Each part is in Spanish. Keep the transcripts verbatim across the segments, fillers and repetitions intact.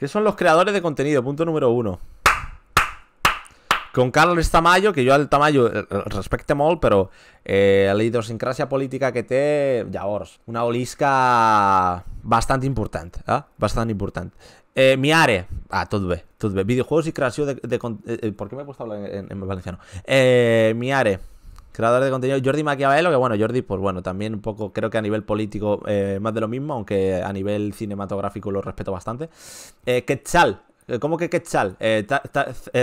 ¿Qué son los creadores de contenido? Punto número uno. Con Carlos Tamayo, que yo al Tamayo el respecte molt, però eh, la idiosincràsia política que té, llavors, una olisca bastant important, eh? Bastant important. Eh, mi are, ah, tot bé, tot bé. Videojuegos i creació de... de eh, ¿Por qué me he puesto a hablar en, en valenciano? Eh, mi are, creador de contenido, Jordi Maquiavelo, que bueno, Jordi, pues bueno, también un poco, creo que a nivel político eh, más de lo mismo, aunque a nivel cinematográfico lo respeto bastante. Eh, Quetzal. ¿Cómo que Quetzal? Eh,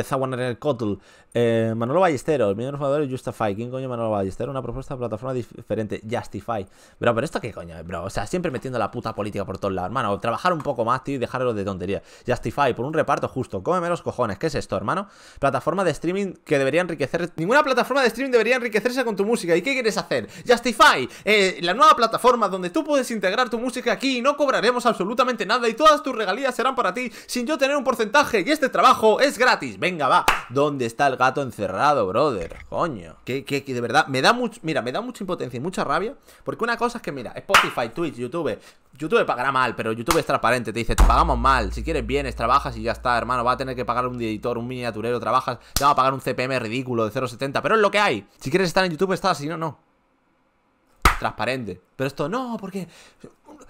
Zaguaner Cotl, eh, Manolo Ballesteros, miembro de los jugadores Justify. ¿Quién coño Manolo Ballesteros? Una propuesta de plataforma diferente, Justify. Bro, pero esto qué coño, bro. O sea, siempre metiendo la puta política por todos lados, hermano. Trabajar un poco más, tío, y dejarlo de tontería. Justify, por un reparto justo. Cómeme los cojones. ¿Qué es esto, hermano? Plataforma de streaming que debería enriquecer. Ninguna plataforma de streaming debería enriquecerse con tu música. ¿Y qué quieres hacer? Justify, eh, la nueva plataforma donde tú puedes integrar tu música aquí y no cobraremos absolutamente nada y todas tus regalías serán para ti sin yo tener un porcentaje. Y este trabajo es gratis. Venga, va. ¿Dónde está el gato encerrado, brother? Coño. Que, que, que de verdad me da mucho. Mira, me da mucha impotencia y mucha rabia. Porque una cosa es que, mira, Spotify, Twitch, YouTube. YouTube pagará mal, pero YouTube es transparente. Te dice, te pagamos mal. Si quieres, vienes, trabajas y ya está, hermano. Va a tener que pagar un editor, un miniaturero, trabajas. Te va a pagar un C P M ridículo de cero setenta. Pero es lo que hay. Si quieres estar en YouTube, estás. Si no, no. Transparente. Pero esto no, porque.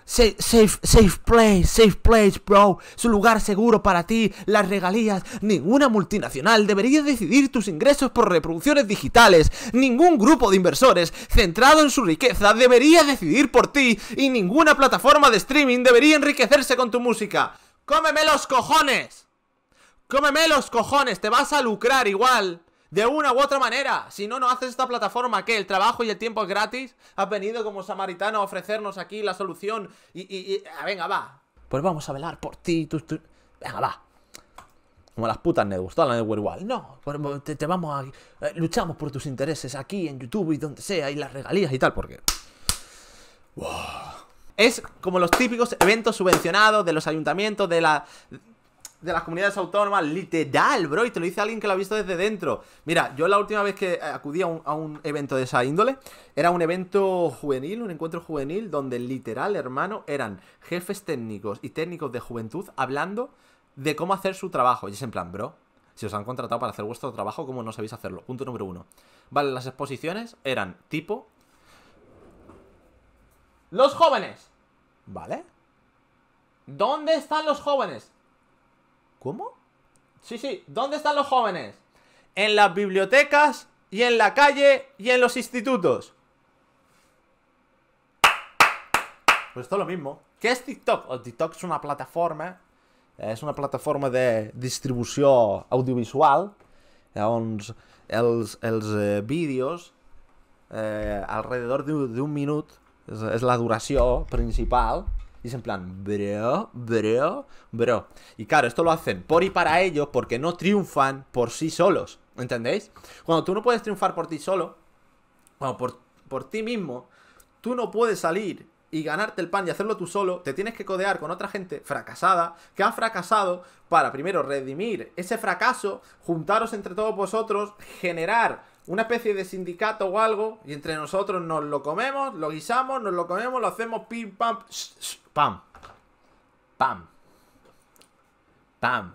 Safe, safe, safe place, safe place, bro. Su lugar seguro para ti, las regalías. Ninguna multinacional debería decidir tus ingresos por reproducciones digitales. Ningún grupo de inversores centrado en su riqueza debería decidir por ti. Y ninguna plataforma de streaming debería enriquecerse con tu música. ¡Cómeme los cojones! ¡Cómeme los cojones! Te vas a lucrar igual. De una u otra manera, si no, no haces esta plataforma que el trabajo y el tiempo es gratis. Has venido como samaritano a ofrecernos aquí la solución y... y, y ah, venga, va. Pues vamos a velar por ti, tú, tú. Venga, va. Como las putas networks, todas las networks igual. No, te, te vamos a... Eh, luchamos por tus intereses aquí en YouTube y donde sea y las regalías y tal, porque... Wow. Es como los típicos eventos subvencionados de los ayuntamientos, de la... de las comunidades autónomas, literal, bro. Y te lo dice alguien que lo ha visto desde dentro. Mira, yo la última vez que acudí a un, a un evento de esa índole, era un evento juvenil, un encuentro juvenil, donde literal, hermano, eran jefes técnicos y técnicos de juventud hablando de cómo hacer su trabajo. Y es en plan, bro, si os han contratado para hacer vuestro trabajo, ¿cómo no sabéis hacerlo? Punto número uno. Vale, las exposiciones eran tipo los jóvenes. ¿Vale? ¿Dónde están los jóvenes? ¿Cómo? Sí, sí, ¿dónde están los jóvenes? En las bibliotecas y en la calle y en los institutos. Pues todo lo mismo. ¿Qué es TikTok? O TikTok es una plataforma, es una plataforma de distribució audiovisual. Llavors, els, els eh, vídeos eh, alrededor d'un minut és, és la duració principal. Y es en plan, bro, bro, bro. Y claro, esto lo hacen por y para ellos porque no triunfan por sí solos, ¿entendéis? Cuando tú no puedes triunfar por ti solo, cuando por, por ti mismo, tú no puedes salir y ganarte el pan y hacerlo tú solo, te tienes que codear con otra gente fracasada, que ha fracasado, para primero redimir ese fracaso, juntaros entre todos vosotros, generar... una especie de sindicato o algo, y entre nosotros nos lo comemos, lo guisamos, nos lo comemos, lo hacemos pim, pam, sh, sh, pam, pam, pam,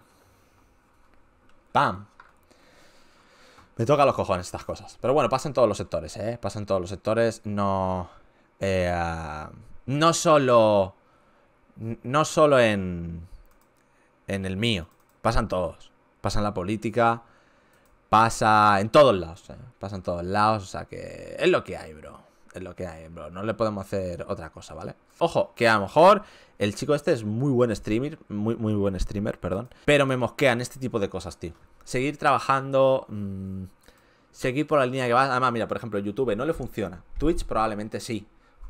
pam. Me toca los cojones estas cosas. Pero bueno, pasa en todos los sectores, ¿eh? Pasa en todos los sectores, no... Eh, uh, no solo... No solo en... En el mío. Pasan todos. Pasa en la política... Pasa en todos lados, ¿eh? Pasa en todos lados, o sea que es lo que hay, bro. Es lo que hay, bro. No le podemos hacer otra cosa, ¿vale? Ojo, que a lo mejor el chico este es muy buen streamer, muy, muy buen streamer, perdón. Pero me mosquean este tipo de cosas, tío. Seguir trabajando, mmm, seguir por la línea que vas. Además, mira, por ejemplo, YouTube no le funciona. Twitch probablemente sí.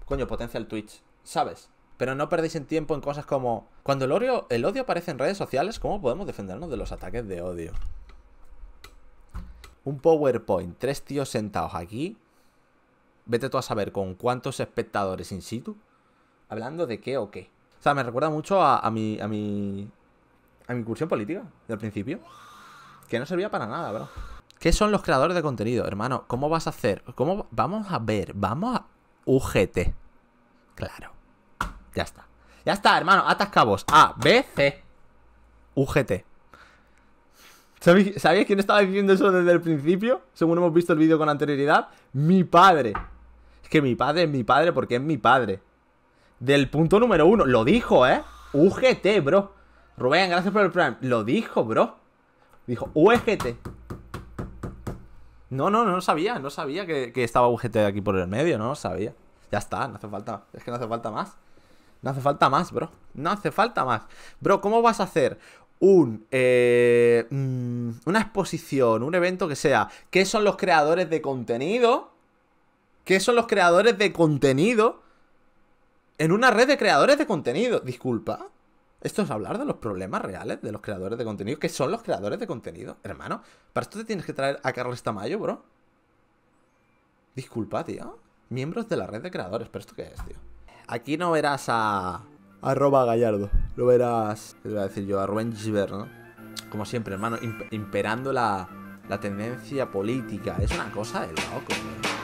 Coño, potencia el Twitch, ¿sabes? Pero no perdéis en tiempo en cosas como... Cuando el odio, el odio aparece en redes sociales, ¿cómo podemos defendernos de los ataques de odio? Un PowerPoint, tres tíos sentados aquí. Vete tú a saber con cuántos espectadores in situ. Hablando de qué o qué. O sea, me recuerda mucho a, a mi... A mi... A mi incursión política, del principio. Que no servía para nada, bro. ¿Qué son los creadores de contenido, hermano? ¿Cómo vas a hacer? ¿Cómo? Vamos a ver, vamos a... U G T. Claro. Ya está. Ya está, hermano. Atas cabos. A, B, C. U G T. ¿Sabéis quién estaba diciendo eso desde el principio? Según hemos visto el vídeo con anterioridad. Mi padre. Es que mi padre es mi padre porque es mi padre. Del punto número uno. Lo dijo, ¿eh? U G T, bro. Rubén, gracias por el prime. Lo dijo, bro. Dijo U G T. No, no, no sabía. No sabía que, que estaba U G T aquí por el medio. No, no sabía. Ya está, no hace falta. Es que no hace falta más. No hace falta más, bro. No hace falta más. Bro, ¿cómo vas a hacer un eh, una exposición, un evento que sea? ¿Qué son los creadores de contenido? ¿Qué son los creadores de contenido? En una red de creadores de contenido. Disculpa. Esto es hablar de los problemas reales de los creadores de contenido. ¿Qué son los creadores de contenido, hermano? Para esto te tienes que traer a Carlos Tamayo, bro. Disculpa, tío. Miembros de la red de creadores. ¿Pero esto qué es, tío? Aquí no verás a... Arroba Gallardo. Lo verás... ¿Qué te iba a decir yo? A Rubén Gisbert, ¿no? Como siempre, hermano. Imp- imperando la, la tendencia política. Es una cosa de loco, bro.